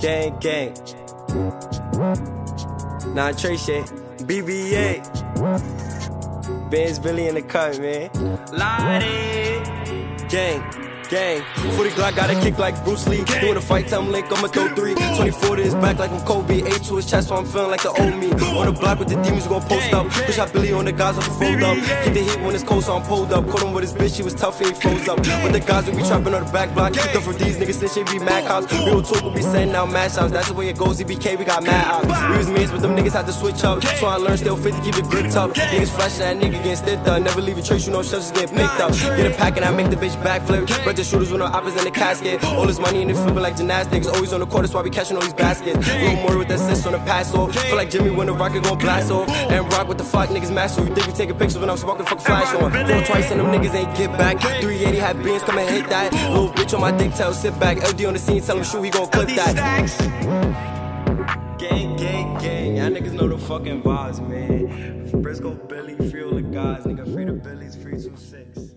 gang, gang. Nah, Trey shit, BBA. Benz Billy in the cut, man. Lottie. Gang. Gang, 40 Glock, gotta kick like Bruce Lee. Doing a fight, time link, I'ma throw 3. 24 to his back like I'm Kobe. 8 to his chest, so I'm feeling like the old me. On the block with the demons, we gon' post up. Push out Billy on the guys, I'm fold up. Keep the heat when it's cold, so I'm pulled up. Caught him with his bitch, she was tough, and he froze up. With the guys, we be trapping on the back block. Though for these niggas, this shit be mad cops. Real talk, we be sending out mad shots. That's the way it goes, EBK, we got mad ops. We was mans, but them niggas had to switch up. So I learned, still 50, keep the grip tough. Niggas flashing, that nigga getting stiffed up. Never leave a trace, you know, chefs is getting picked up. Get a pack and I make the bitch backflip. The shooters with no oppas in the casket. All his money in the flipping like gymnastics. Always on the court, that's why we catching all these baskets. Little more with that assist on the pass off. Feel like Jimmy when the rocket gon' blast off. And rock with the fuck niggas master. You think we taking pictures when I'm smoking fuck flash on. Go twice and them niggas ain't get back. 380 had beans, come and hit that. Little bitch on my dick tail, sit back. LD on the scene, tell him shoot, he gon' clip that. Gang, gang, gang. Y'all niggas know the fucking vibes, man. Briscoe Billy, free all the guys. Nigga, free the Billies, free 26.